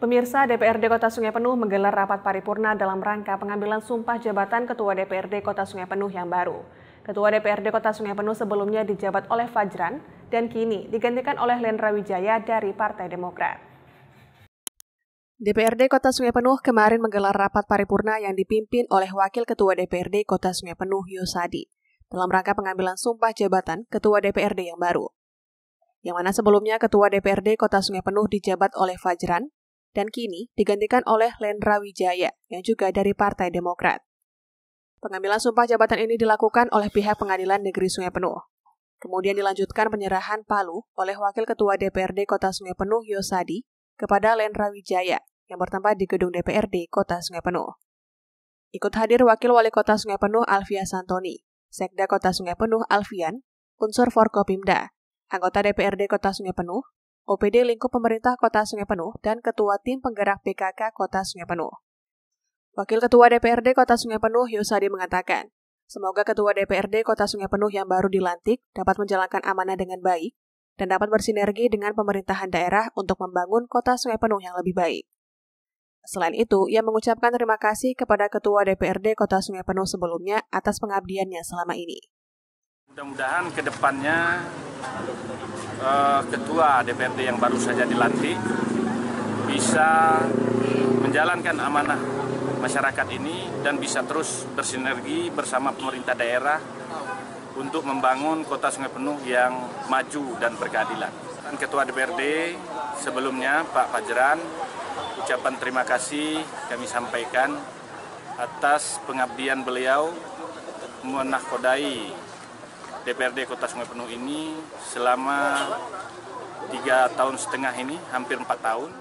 Pemirsa, DPRD Kota Sungai Penuh menggelar rapat paripurna dalam rangka pengambilan sumpah jabatan Ketua DPRD Kota Sungai Penuh yang baru. Ketua DPRD Kota Sungai Penuh sebelumnya dijabat oleh Fajran dan kini digantikan oleh Lenra Wijaya dari Partai Demokrat. DPRD Kota Sungai Penuh kemarin menggelar rapat paripurna yang dipimpin oleh Wakil Ketua DPRD Kota Sungai Penuh Yosadi dalam rangka pengambilan sumpah jabatan Ketua DPRD yang baru. Yang mana sebelumnya Ketua DPRD Kota Sungai Penuh dijabat oleh Fajran dan kini digantikan oleh Lenra Wijaya yang juga dari Partai Demokrat. Pengambilan sumpah jabatan ini dilakukan oleh pihak Pengadilan Negeri Sungai Penuh. Kemudian dilanjutkan penyerahan palu oleh Wakil Ketua DPRD Kota Sungai Penuh Yosadi kepada Lenra Wijaya yang bertempat di gedung DPRD Kota Sungai Penuh. Ikut hadir Wakil Wali Kota Sungai Penuh Alfia Santoni, Sekda Kota Sungai Penuh Alfian, unsur Forkopimda, anggota DPRD Kota Sungai Penuh, OPD lingkup pemerintah Kota Sungai Penuh, dan Ketua Tim Penggerak PKK Kota Sungai Penuh. Wakil Ketua DPRD Kota Sungai Penuh Yosadi mengatakan, semoga Ketua DPRD Kota Sungai Penuh yang baru dilantik dapat menjalankan amanah dengan baik dan dapat bersinergi dengan pemerintahan daerah untuk membangun Kota Sungai Penuh yang lebih baik. Selain itu, ia mengucapkan terima kasih kepada Ketua DPRD Kota Sungai Penuh sebelumnya atas pengabdiannya selama ini. Mudah-mudahan ke depannya Ketua DPRD yang baru saja dilantik bisa menjalankan amanah masyarakat ini dan bisa terus bersinergi bersama pemerintah daerah untuk membangun Kota Sungai Penuh yang maju dan berkeadilan. Dan Ketua DPRD sebelumnya Pak Fajran, ucapan terima kasih kami sampaikan atas pengabdian beliau menahkodai DPRD Kota Sungai Penuh ini selama 3,5 tahun ini, hampir 4 tahun.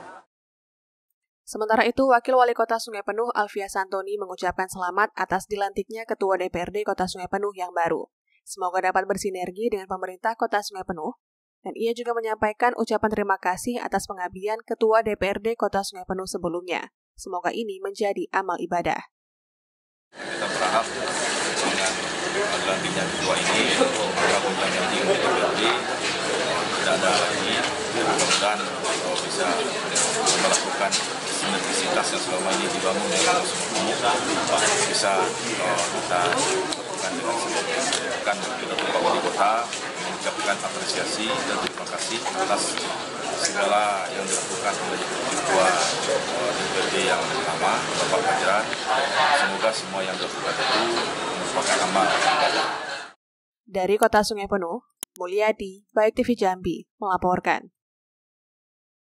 Sementara itu, Wakil Wali Kota Sungai Penuh Alfia Santoni mengucapkan selamat atas dilantiknya Ketua DPRD Kota Sungai Penuh yang baru. Semoga dapat bersinergi dengan pemerintah Kota Sungai Penuh. Dan ia juga menyampaikan ucapan terima kasih atas pengabdian Ketua DPRD Kota Sungai Penuh sebelumnya. Semoga ini menjadi amal ibadah. Kita berharap dengan dilantiknya ketua ini, kabupaten ini tidak ada lagi, mudah-mudahan bisa melakukan sinergisitas yang selama ini dibangun dengan semua bisa kita lakukan dengan sebuah Pak Wali Kota mengucapkan apresiasi dan terima kasih atas segala yang dilakukan oleh ketua DPRD yang lama, Bapak Fajran. Semoga semua yang dilakukan itu merupakan amal. Dari Kota Sungai Penuh, Mulyadi, Baik TV Jambi melaporkan.